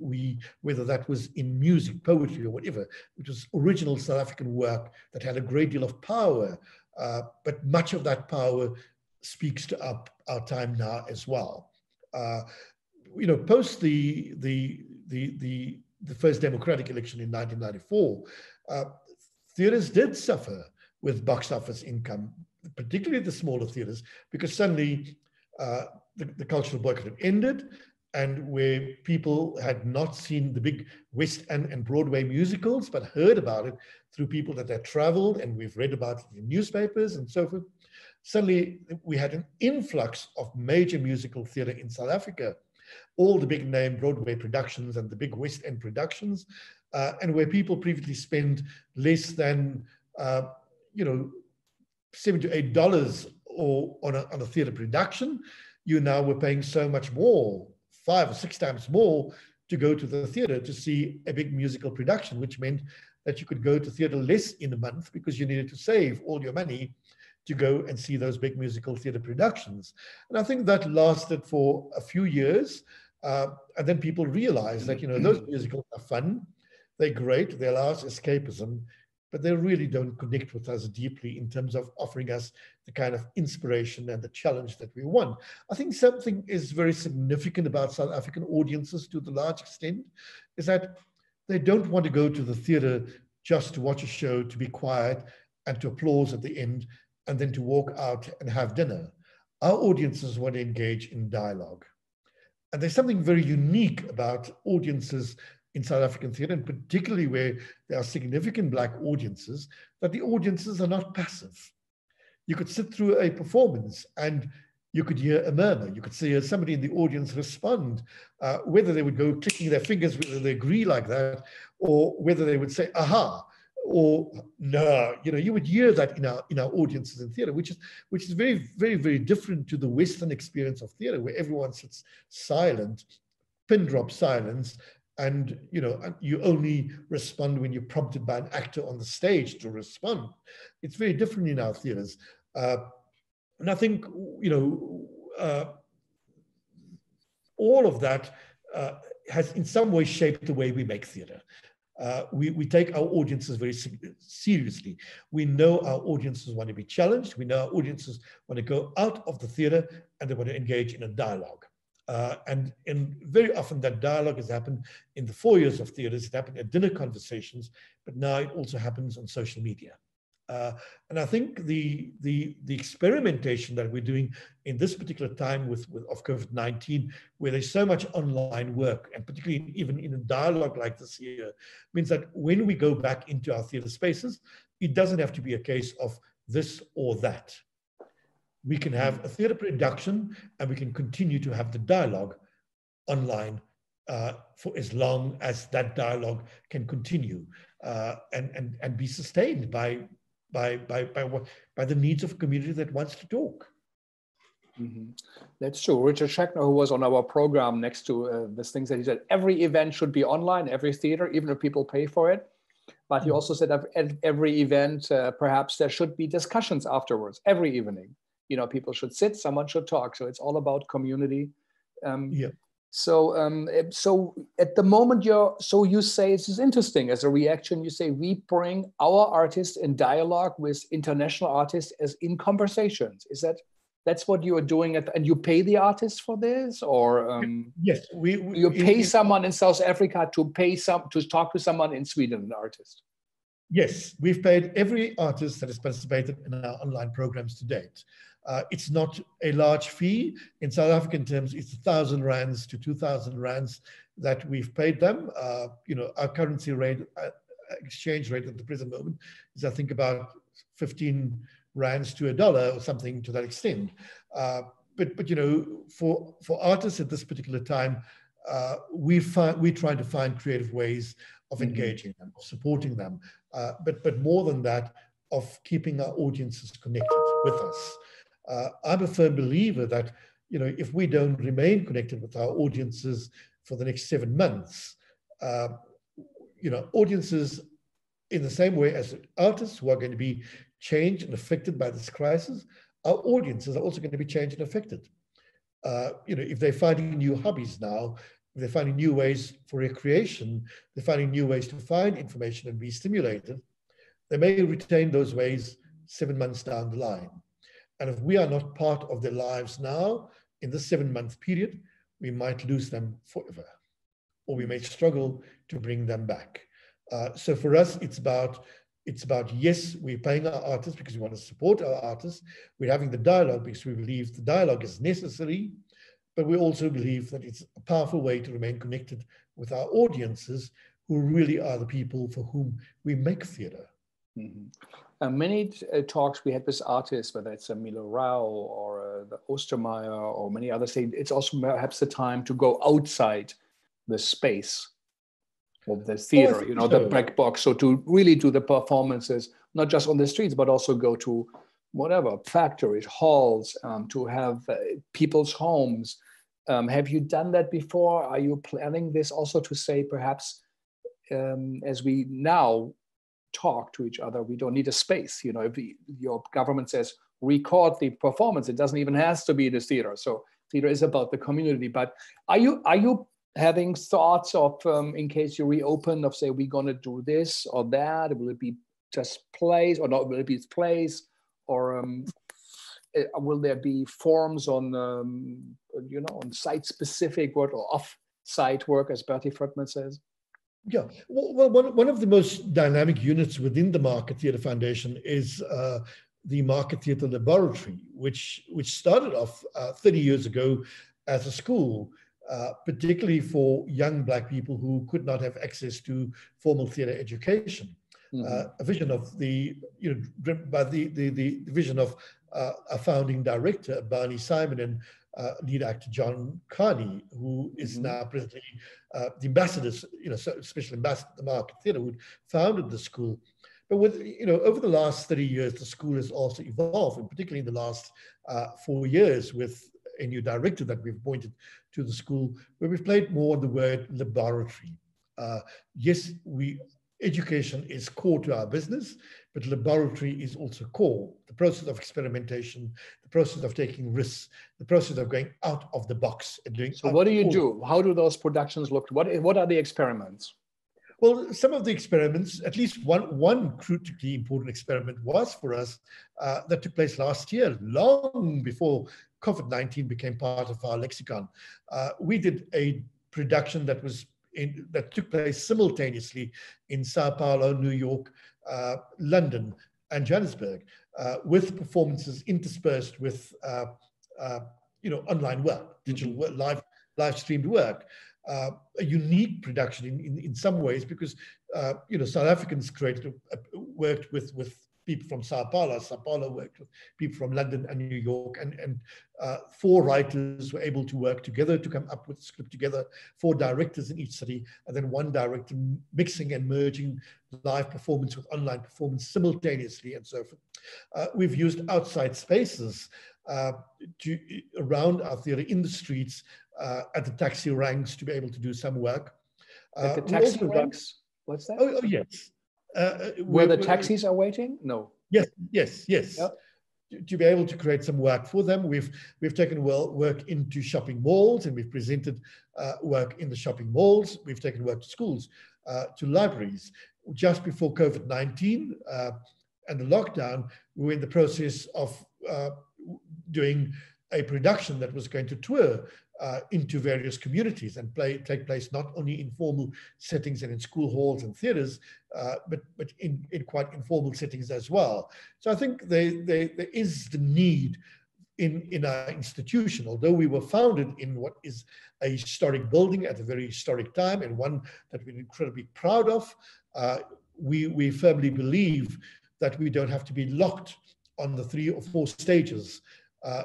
whether that was in music, poetry, or whatever, it was original South African work that had a great deal of power, but much of that power speaks to our time now as well. Post the first democratic election in 1994, theatres did suffer with box office income, particularly the smaller theatres, because suddenly the cultural boycott had ended, and where people had not seen the big West End and Broadway musicals, but heard about it through people that had traveled, and we've read about it in newspapers and so forth. Suddenly, we had an influx of major musical theatre in South Africa. All the big name Broadway productions and the big West End productions, and where people previously spend less than $7 to $8 or on a theatre production, you now were paying so much more, 5 or 6 times more, to go to the theatre to see a big musical production, which meant that you could go to theatre less in a month because you needed to save all your money to go and see those big musical theatre productions. And I think that lasted for a few years. And then people realized that, those musicals are fun, they're great, they allow us escapism, but they really don't connect with us deeply in terms of offering us the kind of inspiration and the challenge that we want. I think something is very significant about South African audiences to the large extent is that they don't want to go to the theatre just to watch a show, to be quiet and to applause at the end, and then to walk out and have dinner. Our audiences want to engage in dialogue. And there's something very unique about audiences in South African theatre, and particularly where there are significant Black audiences, that the audiences are not passive. You could sit through a performance and you could hear a murmur. You could see somebody in the audience respond, whether they would go clicking their fingers, whether they agree like that, or whether they would say, aha, or no, you would hear that in our audiences in theatre, which is very, very, very different to the Western experience of theatre, where everyone sits silent, pin drop silence, and you only respond when you're prompted by an actor on the stage to respond. It's very different in our theatres, and I think all of that has in some way shaped the way we make theatre. We take our audiences very seriously. We know our audiences want to be challenged. We know our audiences want to go out of the theatre and they want to engage in a dialogue. And very often that dialogue has happened in the foyers of theatres, it happened at dinner conversations, but now it also happens on social media. And I think the experimentation that we're doing in this particular time of COVID-19, where there's so much online work, and particularly even in a dialogue like this year, means that when we go back into our theatre spaces, it doesn't have to be a case of this or that. We can have a theatre production and we can continue to have the dialogue online for as long as that dialogue can continue and be sustained by the needs of a community that wants to talk. Mm-hmm. That's true. Richard Schechner, who was on our program next to this thing, that he said every event should be online, every theater, even if people pay for it. But he also said that at every event, perhaps there should be discussions afterwards, every evening. You know, people should sit, someone should talk. So it's all about community. Yeah. So, so at the moment you're, so you say this is interesting as a reaction, you say we bring our artists in dialogue with international artists as in conversations. Is that, that's what you are doing at, and you pay the artists for this, or yes, we you pay someone in South Africa to pay some to talk to someone in Sweden, an artist. Yes, we've paid every artist that has participated in our online programs to date. It's not a large fee. In South African terms, it's 1,000 rands to 2,000 rands that we've paid them. You know, our currency rate, exchange rate at the present moment is, I think, about 15 rands to $1 or something to that extent. But you know, for artists at this particular time, we're trying to find creative ways of engaging them, of supporting them, but more than that, of keeping our audiences connected with us. I'm a firm believer that, you know, if we don't remain connected with our audiences for the next 7 months, you know, audiences in the same way as artists who are going to be changed and affected by this crisis, our audiences are also going to be changed and affected. You know, if they're finding new hobbies now, if they're finding new ways for recreation, they're finding new ways to find information and be stimulated, they may retain those ways 7 months down the line. And if we are not part of their lives now, in this 7 month period, we might lose them forever, or we may struggle to bring them back. So for us, it's about, yes, we're paying our artists because we want to support our artists. We're having the dialogue because we believe the dialogue is necessary, but we also believe that it's a powerful way to remain connected with our audiences, who really are the people for whom we make theater. Mm-hmm. Many talks we had with artists, whether it's Milo Rao or the Ostermeyer or many others, say it's also perhaps the time to go outside the space of the theater, you know, the black box. So to really do the performances, not just on the streets, but also go to whatever, factories, halls, to have people's homes. Have you done that before? Are you planning this also to say perhaps as we now talk to each other, we don't need a space. You know, if your government says record the performance, it doesn't even has to be the theater. So theater is about the community. But are you having thoughts of in case you reopen of say we're gonna do this or that? Will it be just plays or not? Will it be plays or will there be forms on you know, on site-specific work or off-site work, as Bertie Fredman says? Yeah, well, one of the most dynamic units within the Market Theatre Foundation is the Market Theatre Laboratory, which started off 30 years ago as a school, particularly for young Black people who could not have access to formal theatre education. Mm-hmm. A vision of the, you know, driven by the vision of a founding director, Barney Simon, and lead actor John Carney, who is now presently the ambassadors, you know, special ambassador to the Market Theatre, who founded the school. But with, you know, over the last 30 years, the school has also evolved, and particularly in the last 4 years with a new director that we've appointed to the school, where we've played more on the word laboratory. Yes, education is core to our business, but laboratory is also core. The process of experimentation, the process of taking risks, the process of going out of the box and doing. So what do you do? How do those productions look? What are the experiments? Well, some of the experiments, at least one critically important experiment was for us that took place last year, long before COVID-19 became part of our lexicon. We did a production that took place simultaneously in Sao Paulo, New York, London, and Johannesburg, with performances interspersed with you know, online work, digital work, live streamed work. A unique production in some ways because you know, South Africans worked with people from Sao Paulo. Sao Paulo worked with people from London and New York, and four writers were able to work together to come up with a script together, four directors in each city, and then one director mixing and merging live performance with online performance simultaneously and so forth. We've used outside spaces around our theater in the streets, at the taxi ranks, to be able to do some work. At the taxi ranks? What's that? Oh, yes. Where the taxis are waiting? No. Yes, yes, yes. Yep. To be able to create some work for them. We've taken work into shopping malls, and we've presented work in the shopping malls. We've taken work to schools, to libraries. Just before COVID-19 and the lockdown, we were in the process of doing a production that was going to tour into various communities and take place not only in formal settings and in school halls and theaters, but in quite informal settings as well. So I think there is the need in our institution, although we were founded in what is a historic building at a very historic time and one that we're incredibly proud of, we firmly believe that we don't have to be locked on the 3 or 4 stages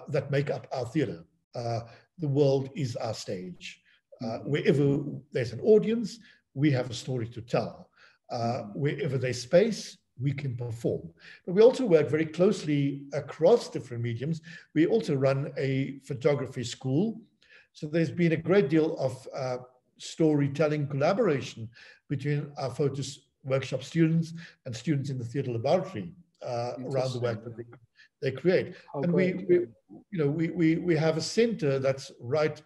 that make up our theater. The world is our stage. Wherever there's an audience, we have a story to tell. Wherever there's space, we can perform. But we also work very closely across different mediums. We also run a photography school. So there's been a great deal of storytelling collaboration between our photo workshop students and students in the theater laboratory around the work that they create. Oh, and we have a center that's right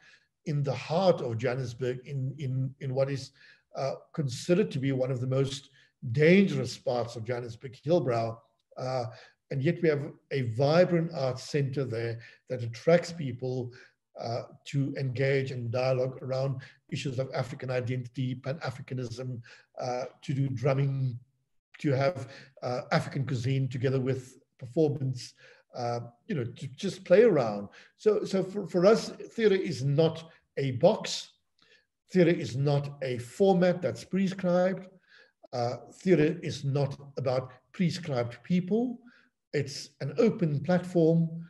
in the heart of Johannesburg, in what is considered to be one of the most dangerous parts of Johannesburg, Hillbrow. And yet we have a vibrant arts center there that attracts people to engage in dialogue around issues of African identity, Pan-Africanism, to do drumming, to have African cuisine together with performance, to just play around. So for us, theater is not a box. Theater is not a format that's prescribed. Theater is not about prescribed people. It's an open platform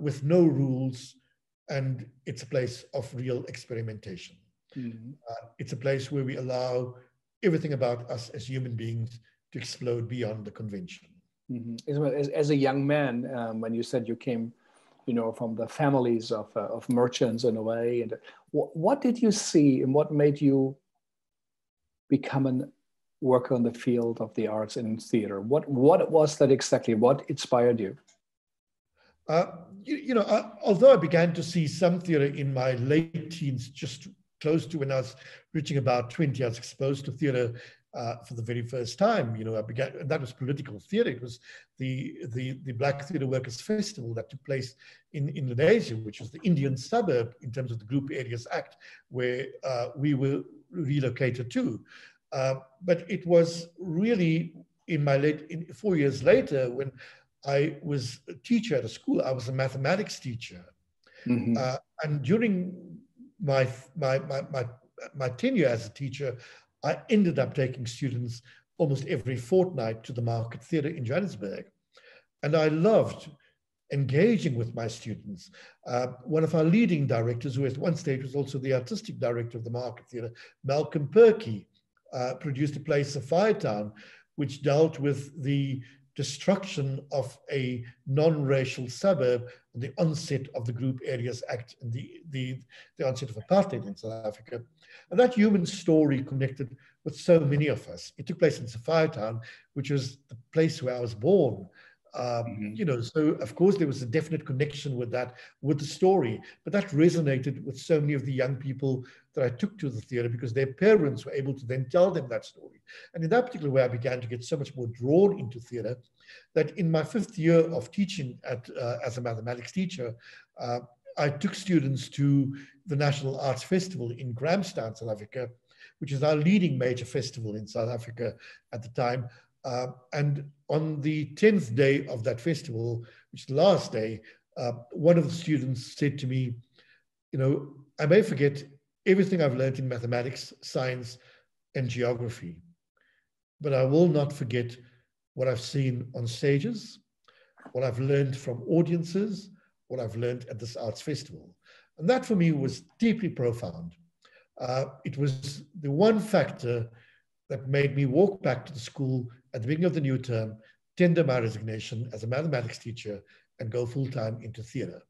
with no rules, and it's a place of real experimentation. Mm-hmm. It's a place where we allow everything about us as human beings to explode beyond the convention. Mm-hmm. As a young man, when you said you came, from the families of merchants in a way, and what did you see, and what made you become a worker in the field of the arts and theater? What was that exactly? What inspired you? Although I began to see some theater in my late teens, just close to when I was reaching about 20, I was exposed to theater for the very first time. I began, and that was political theatre. It was the Black Theatre Workers Festival that took place in Indonesia, which was the Indian suburb in terms of the Group Areas Act, where we were relocated to. But it was really in my 4 years later, when I was a teacher at a school. I was a mathematics teacher, mm-hmm. And during my tenure as a teacher, I ended up taking students almost every fortnight to the Market Theatre in Johannesburg. And I loved engaging with my students. One of our leading directors, who at one stage was also the artistic director of the Market Theatre, Malcolm Perkey, produced a play, Sophiatown, which dealt with the destruction of a non-racial suburb, and the onset of the Group Areas Act, and the onset of apartheid in South Africa. And that human story connected with so many of us. It took place in Sophiatown, which was the place where I was born. Mm-hmm. So of course there was a definite connection with that, with the story, but that resonated with so many of the young people that I took to the theater, because their parents were able to then tell them that story. And in that particular way, I began to get so much more drawn into theater that in my 5th year of teaching as a mathematics teacher, I took students to the National Arts Festival in Grahamstown, South Africa, which is our leading major festival in South Africa at the time. And on the 10th day of that festival, which is the last day, one of the students said to me, I may forget everything I've learned in mathematics, science, and geography, but I will not forget what I've seen on stages, what I've learned from audiences, what I've learned at this arts festival. And that for me was deeply profound. It was the one factor that made me walk back to the school at the beginning of the new term, tender my resignation as a mathematics teacher, and go full-time into theater,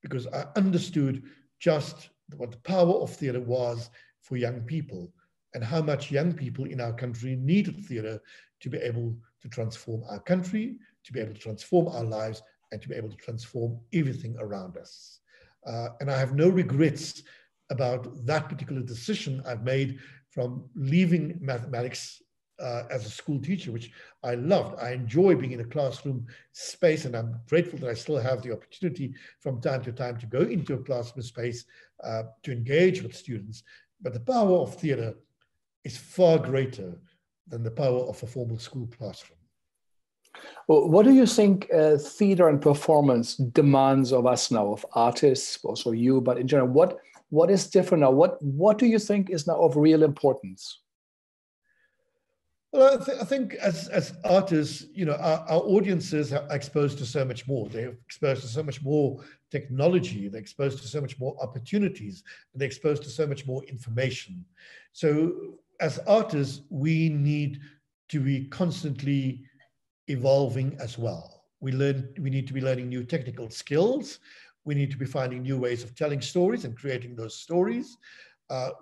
because I understood just what the power of theater was for young people and how much young people in our country needed theater to be able to transform our country, to be able to transform our lives, and to be able to transform everything around us. And I have no regrets about that particular decision I've made, from leaving mathematics as a school teacher, which I loved. I enjoy being in a classroom space, and I'm grateful that I still have the opportunity from time to time to go into a classroom space to engage with students. But the power of theater is far greater than the power of a formal school classroom. Well, what do you think theater and performance demands of us now, of artists, also you, but in general, what is different now? What do you think is now of real importance? Well, I think as artists, you know, our audiences are exposed to so much more. They're exposed to so much more technology. They're exposed to so much more opportunities. They're exposed to so much more information. So as artists, we need to be constantly evolving as well. We need to be learning new technical skills. We need to be finding new ways of telling stories and creating those stories.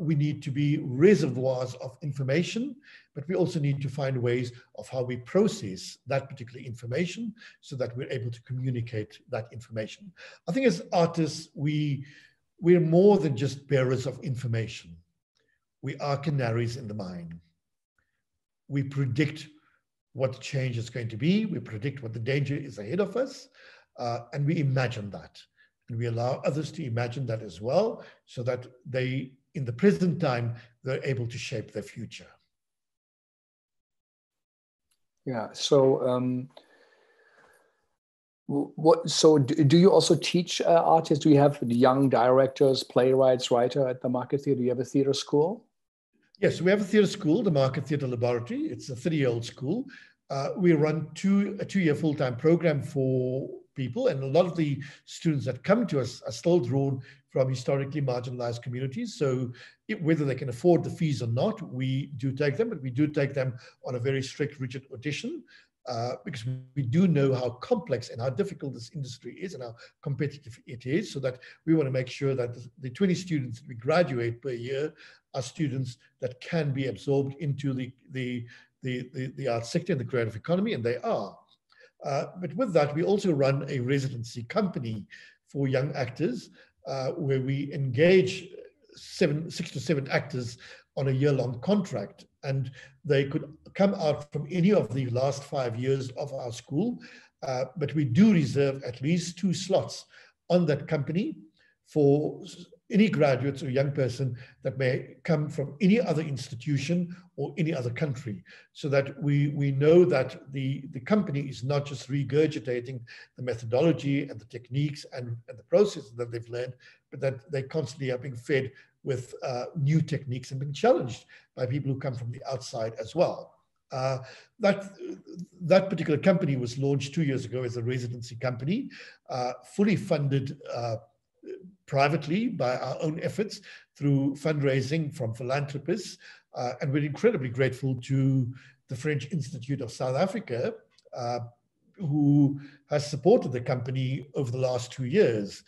We need to be reservoirs of information, but we also need to find ways of how we process that particular information so that we're able to communicate that information. I think as artists, we're more than just bearers of information. We are canaries in the mine. We predict what change is going to be. We predict what the danger is ahead of us, and we imagine that. And we allow others to imagine that as well, so that they, in the present time, they're able to shape their future. Yeah, so do you also teach artists? Do you have young directors, playwrights, writers at the Market Theatre? Do you have a theatre school? Yes, we have a theatre school, the Market Theatre Laboratory. It's a 3-year-old school. We run a 2-year full-time program for people, and a lot of the students that come to us are still drawn from historically marginalized communities. So whether they can afford the fees or not, we do take them, but we do take them on a very strict, rigid audition, because we do know how complex and how difficult this industry is and how competitive it is, so that we want to make sure that the 20 students that we graduate per year are students that can be absorbed into the arts sector and the creative economy, and they are. But with that, we also run a residency company for young actors, where we engage 6 to 7 actors on a year-long contract, and they could come out from any of the last 5 years of our school, but we do reserve at least 2 slots on that company for any graduates or young person that may come from any other institution or any other country, so that we know that the company is not just regurgitating the methodology and the techniques and the processes that they've learned, but that they constantly are being fed with new techniques and being challenged by people who come from the outside as well. That particular company was launched 2 years ago as a residency company, fully funded privately by our own efforts through fundraising from philanthropists. And we're incredibly grateful to the French Institute of South Africa, who has supported the company over the last 2 years.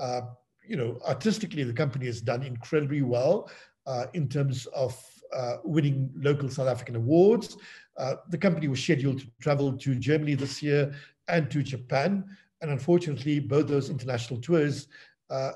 You know, artistically, the company has done incredibly well in terms of winning local South African awards. The company was scheduled to travel to Germany this year and to Japan. And unfortunately, both those international tours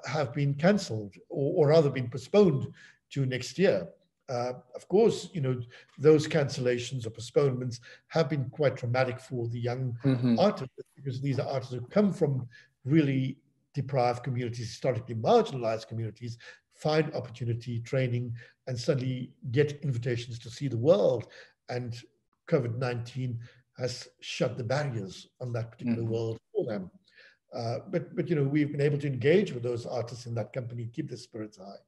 have been cancelled, or rather been postponed to next year. Of course, you know, those cancellations or postponements have been quite traumatic for the young artists, because these are artists who come from really deprived communities, historically marginalized communities, find opportunity, training, and suddenly get invitations to see the world. And COVID-19 has shut the barriers on that particular world for them. But you know, we've been able to engage with those artists in that company, keep the spirits high,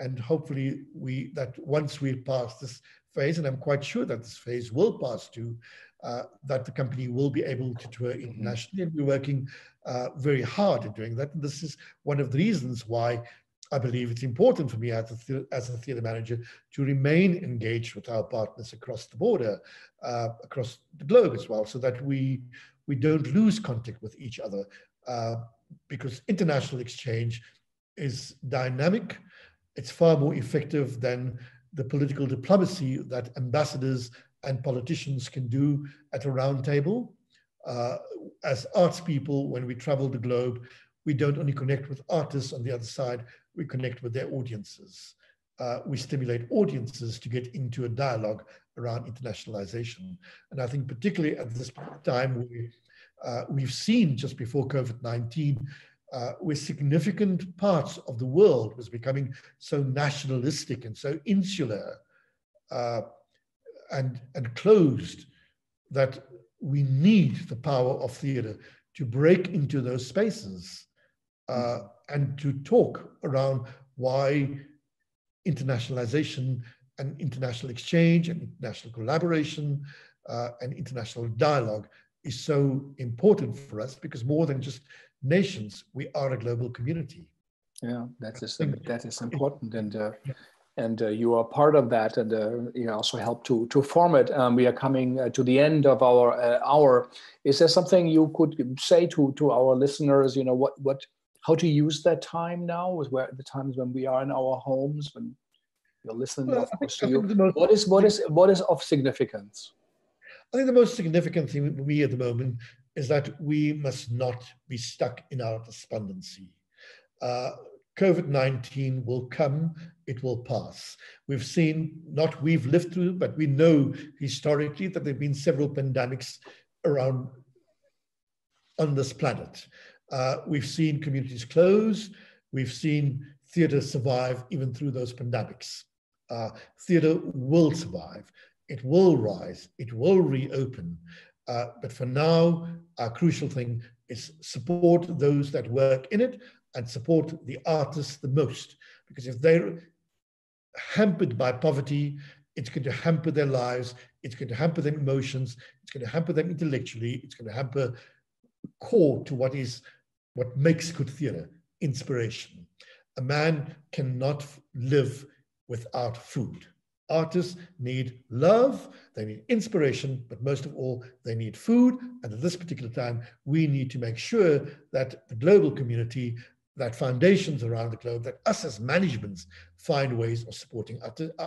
and hopefully that once we pass this phase, and I'm quite sure that this phase will pass too, that the company will be able to tour internationally, and we're working very hard at doing that. And this is one of the reasons why I believe it's important for me as a theatre manager to remain engaged with our partners across the border, across the globe as well, so that we don't lose contact with each other. because international exchange is dynamic. It's far more effective than the political diplomacy that ambassadors and politicians can do at a round table. As arts people, when we travel the globe, we don't only connect with artists on the other side, we connect with their audiences. We stimulate audiences to get into a dialogue around internationalization. And I think particularly at this time, we've seen just before COVID-19, where significant parts of the world was becoming so nationalistic and so insular and closed that we need the power of theater to break into those spaces and to talk around why internationalization and international exchange and international collaboration and international dialogue is so important for us, because more than just nations, we are a global community. Yeah, that is important, and you are part of that, and you also help to form it. We are coming to the end of our hour. Is there something you could say to our listeners? You know, how to use that time now, with where the times when we are in our homes, when you're listening, well, what is of significance? I think the most significant thing for me at the moment is that we must not be stuck in our despondency. COVID-19 will come, it will pass. We've seen, not we've lived through, but we know historically that there've been several pandemics around on this planet. We've seen communities close, we've seen theater survive even through those pandemics. Theater will survive, it will rise, it will reopen. But for now, our crucial thing is support those that work in it and support the artists the most. Because if they're hampered by poverty, it's going to hamper their lives, it's going to hamper their emotions, it's going to hamper them intellectually, it's going to hamper core to what makes good theatre, inspiration. A man cannot live without food. Artists need love, they need inspiration, but most of all, they need food. And at this particular time, we need to make sure that the global community, that foundations around the globe, that us as managements find ways of supporting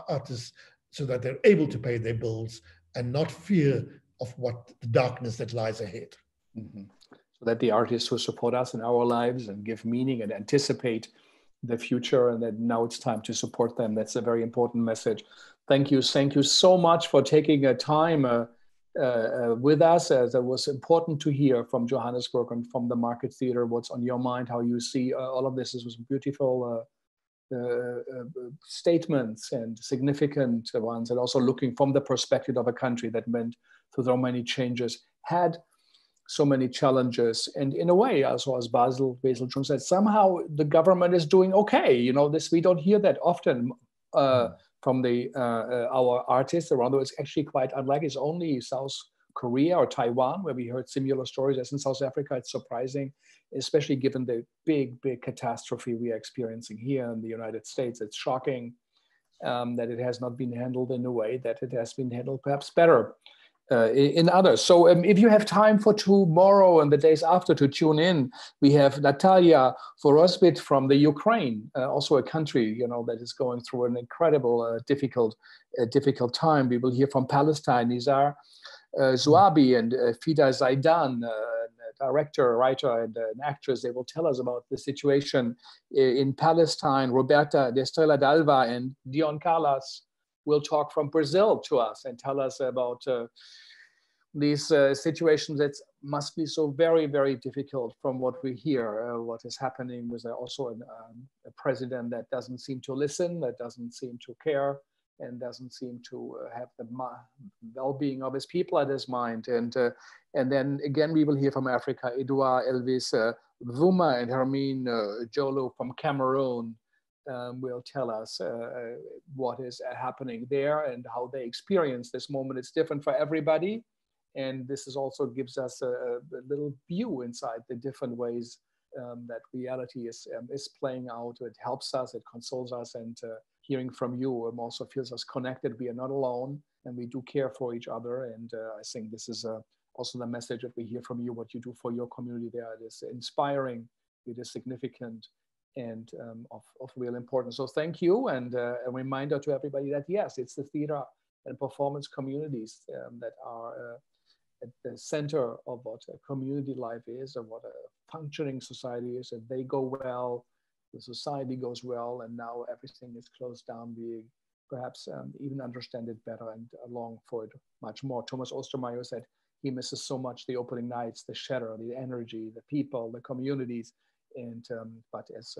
artists so that they're able to pay their bills and not fear of what the darkness that lies ahead. Mm-hmm. So that the artists who support us in our lives and give meaning and anticipate the future, and that now it's time to support them. That's a very important message. Thank you so much for taking a time with us, as it was important to hear from Johannesburg and from the Market Theater what's on your mind, how you see all of this. This was beautiful statements and significant ones, and also looking from the perspective of a country that went through so many changes, had so many challenges, and in a way, also as Basil Jones said, somehow the government is doing okay. You know, this we don't hear that often from the our artists around the world. It's actually quite unlikely. It's only South Korea or Taiwan where we heard similar stories. As in South Africa, it's surprising, especially given the big catastrophe we are experiencing here in the United States. It's shocking that it has not been handled in a way that it has been handled perhaps better in others. So if you have time for tomorrow and the days after to tune in, we have Natalia Vorosbit from the Ukraine, also a country, you know, that is going through an incredible, difficult time. We will hear from Palestine, Nizar Zouabi and Fida Zaidan, director, writer, and an actress. They will tell us about the situation in Palestine. Roberta de Estrela d'Alva and Dion Carlas will talk from Brazil to us and tell us about these situations that must be so very, very difficult from what we hear. What is happening with also a president that doesn't seem to listen, that doesn't seem to care, and doesn't seem to have the well-being of his people at his mind. And then again, we will hear from Africa, Edouard Elvis Vuma and Hermine Jolo from Cameroon, will tell us what is happening there and how they experience this moment. It's different for everybody. And this is also gives us a little view inside the different ways that reality is playing out. It helps us, it consoles us, and hearing from you also feels us connected. We are not alone, and we do care for each other. And I think this is also the message that we hear from you, what you do for your community there. It is inspiring, it is significant, and of real importance. So thank you, and a reminder to everybody that yes, it's the theater and performance communities that are at the center of what a community life is and what a functioning society is. If they go well, the society goes well, and now everything is closed down. We perhaps even understand it better and long for it much more. Thomas Ostermeyer said he misses so much the opening nights, the shatter, the energy, the people, the communities. And but as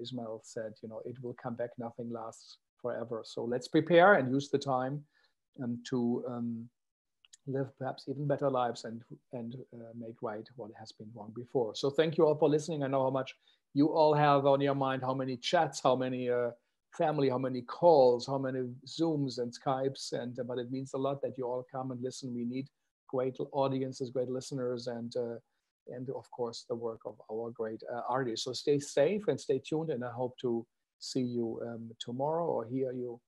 Ismail said, you know, it will come back. Nothing lasts forever. So let's prepare and use the time to live perhaps even better lives and make right what has been wrong before. So thank you all for listening. I know how much you all have on your mind, how many chats, how many family, how many calls, how many Zooms and Skypes, and but it means a lot that you all come and listen. We need great audiences, great listeners, and of course the work of our great artists. So stay safe and stay tuned, and I hope to see you tomorrow or hear you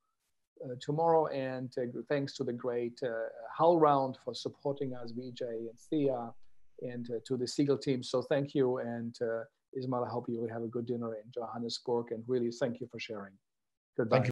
tomorrow. And thanks to the great Howl Round for supporting us, VJ and Thea, and to the Siegel team. So thank you, and Ismail, I hope you will have a good dinner in Johannesburg, and really thank you for sharing. Goodbye. Thank you.